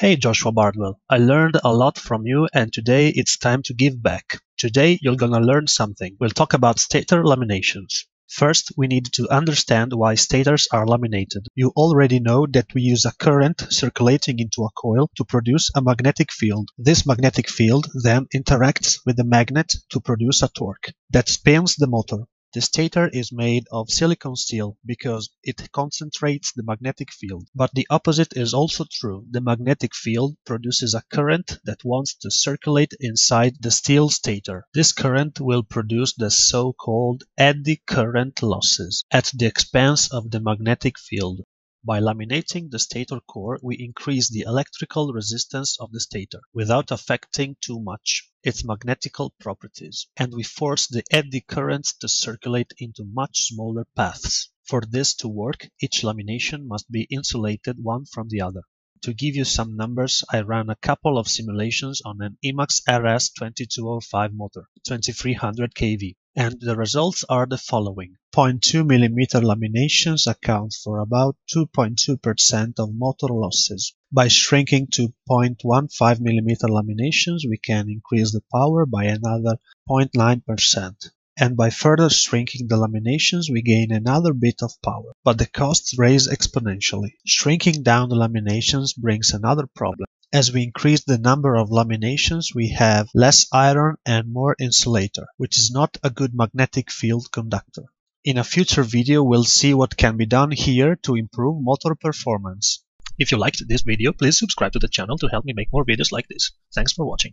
Hey Joshua Bardwell, I learned a lot from you and today it's time to give back. Today you're gonna learn something. We'll talk about stator laminations. First, we need to understand why stators are laminated. You already know that we use a current circulating into a coil to produce a magnetic field. This magnetic field then interacts with the magnet to produce a torque that spins the motor. The stator is made of silicon steel because it concentrates the magnetic field. But the opposite is also true. The magnetic field produces a current that wants to circulate inside the steel stator. This current will produce the so-called eddy current losses at the expense of the magnetic field. By laminating the stator core, we increase the electrical resistance of the stator without affecting too much its magnetical properties, and we force the eddy currents to circulate into much smaller paths. For this to work, each lamination must be insulated one from the other. To give you some numbers, I ran a couple of simulations on an EMAX RS2205 motor, 2300 kV, and the results are the following. 0.2 mm laminations account for about 2.2% of motor losses. By shrinking to 0.15 mm laminations, we can increase the power by another 0.9%. And by further shrinking the laminations, we gain another bit of power. But the costs rise exponentially. Shrinking down the laminations brings another problem. As we increase the number of laminations, we have less iron and more insulator, which is not a good magnetic field conductor. In a future video, we'll see what can be done here to improve motor performance. If you liked this video, please subscribe to the channel to help me make more videos like this. Thanks for watching.